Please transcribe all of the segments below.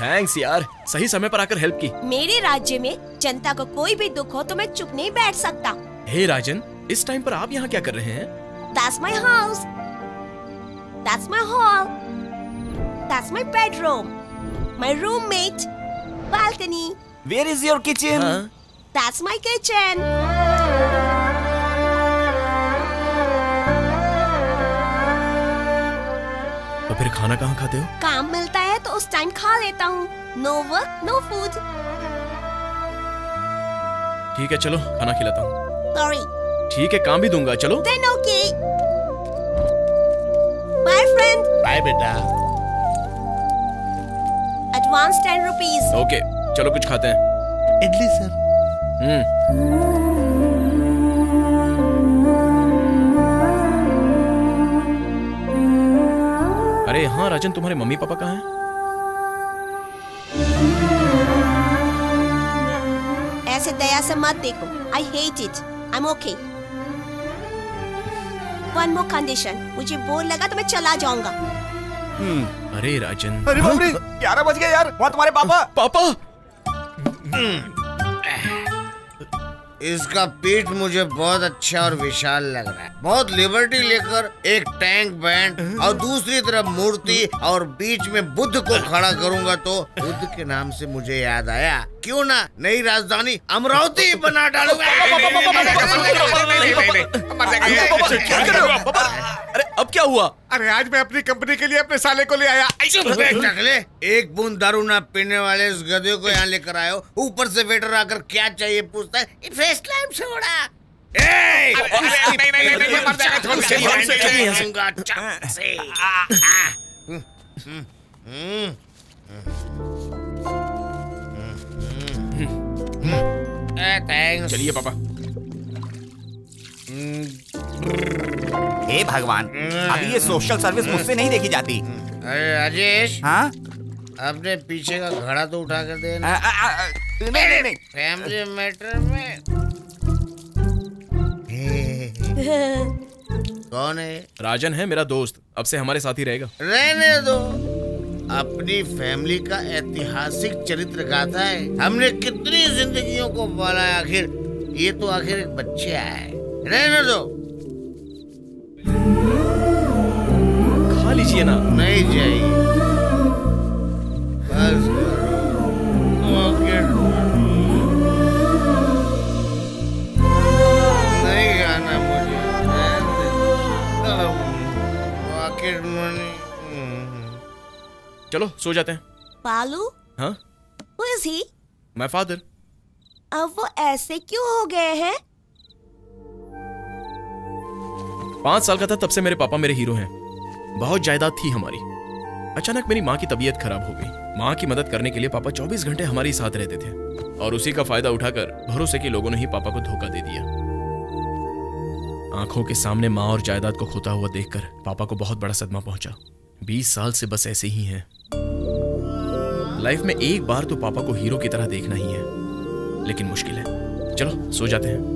Thanks यार, सही समय पर आकर हेल्प की। मेरे राज्य में जनता को कोई भी दुख हो तो मैं चुप नहीं बैठ सकता। हे राजन, इस टाइम पर आप यहाँ क्या कर रहे हैं? That's my house. That's my hall. That's my bedroom. My roommate. Balcony. Where is your kitchen? Huh? That's my kitchen. तो फिर खाना कहाँ खाते हो? काम मिलता है तो उस टाइम खा लेता हूँ। No work, no food. ठीक है चलो खाना खिलाता हूँ। Sorry. ठीक है काम भी दूंगा चलो। Then okay. Bye friend. Bye बेटा। Advance 10 rupees. Okay. चलो कुछ खाते हैं। इडली सर। अरे हाँ राजन, तुम्हारे मम्मी पापा कहाँ हैं? ऐसे दया से मत देखो। I hate it. I'm okay. One more condition. मुझे बोर लगा तो मैं चला जाऊंगा। अरे राजन। अरे बाप रे, 11 बज गए यार। वहाँ तुम्हारे पापा। पापा। इसका पेट मुझे बहुत अच्छा और विशाल लग रहा है। बहुत लिबर्टी लेकर एक टैंक बैंड और दूसरी तरफ मूर्ति और बीच में बुद्ध को खड़ा करूंगा तो बुद्ध के नाम से मुझे याद आया, क्यों ना नई राजधानी अमरावती बना डालूंगा। अरे अब क्या हुआ? अरे आज मैं अपनी कंपनी के लिए अपने साले को ले आया। एक बूंद दारू ना पीने वाले इस गधे को यहाँ लेकर आयो। ऊपर से वेटर आकर क्या चाहिए पूछता है, फ्रेश लाइम सोडा। चलिए पापा। हे भगवान, अभी ये सोशल सर्विस मुझसे नहीं देखी जाती। अरे राजेश, हाँ अपने पीछे का घड़ा तो उठा कर देना। नहीं नहीं नहीं, फैमिली मैटर में। कौन है? राजन है मेरा दोस्त, अब से हमारे साथ ही रहेगा। रहने दो, अपनी फैमिली का ऐतिहासिक चरित्र गाथा है। हमने कितनी जिंदगियों को पाला है, आखिर ये तो आखिर एक बच्चे है। रहने दो, खा लीजिए ना। नहीं जाइए, बस नहीं गाना मुझे। Pocket money. चलो सो जाते हैं। बालू। हाँ? Who is he? My father. अब वो ऐसे क्यों हो गए हैं? 5 साल का था तब से मेरे पापा मेरे हीरो हैं। बहुत जायदाद थी हमारी। अचानक मेरी माँ की तबीयत खराब हो गई। माँ की मदद करने के लिए पापा 24 घंटे हमारे साथ रहते थे और उसी का फायदा उठाकर भरोसे के लोगों ने ही पापा को धोखा दे दिया। आंखों के सामने माँ और जायदाद को खोता हुआ देखकर पापा को बहुत बड़ा सदमा पहुंचा। 20 साल से बस ऐसे ही हैं। लाइफ में एक बार तो पापा को हीरो की तरह देखना ही है, लेकिन मुश्किल है। चलो सो जाते हैं।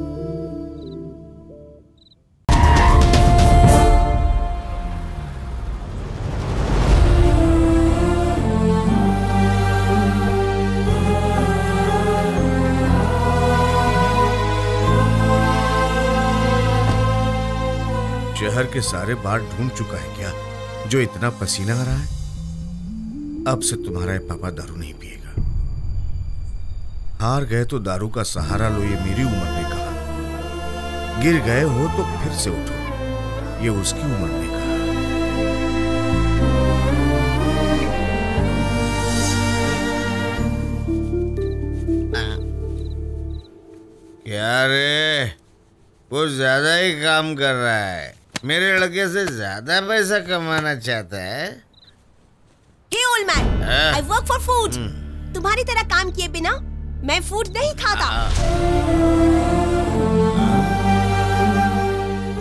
शहर के सारे बार ढूंढ चुका है क्या जो इतना पसीना आ रहा है? अब से तुम्हारा पापा दारू नहीं पिएगा। हार गए तो दारू का सहारा लो, ये मेरी उम्र में कहा। गिर गए हो तो फिर से उठो, ये उसकी उम्र में कहा। क्या रे, वो ज्यादा ही काम कर रहा है, मेरे लड़के से ज्यादा पैसा कमाना चाहता है। Hey old man, I work for food. तुम्हारी तरह काम किए बिना मैं फूड नहीं खाता।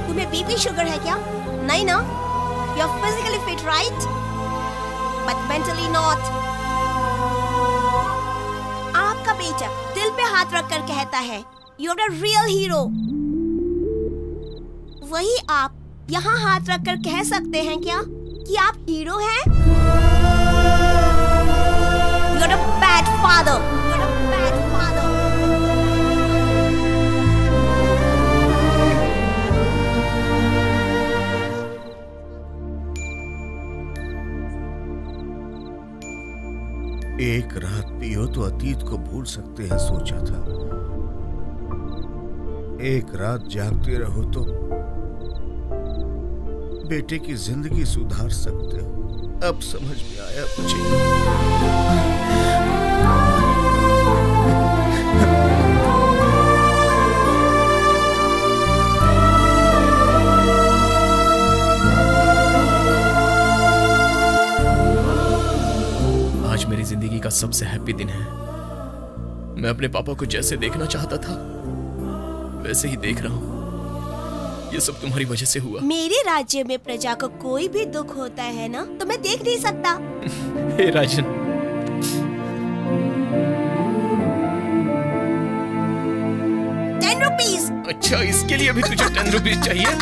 तुम्हें बीपी शुगर है क्या? नहीं ना। You're physically fit, right? But mentally not. आपका बेटा दिल पे हाथ रखकर कहता है, You're a real hero. वही आप यहाँ हाथ रखकर कह सकते हैं क्या कि आप हीरो हैं? एक रात पियो तो अतीत को भूल सकते हैं सोचा था, एक रात जागते रहो तो बेटे की जिंदगी सुधार सकते हो। अब समझ में आया मुझे। मेरी जिंदगी का सबसे हैप्पी दिन है। मैं अपने पापा को जैसे देखना चाहता था वैसे ही देख रहा हूँ। ये सब तुम्हारी वजह से हुआ। मेरे राज्य में प्रजा को कोई भी दुख होता है ना, तो मैं देख नहीं सकता। हे राजन, ₹10। अच्छा, इसके लिए भी तुझे ₹10 चाहिए।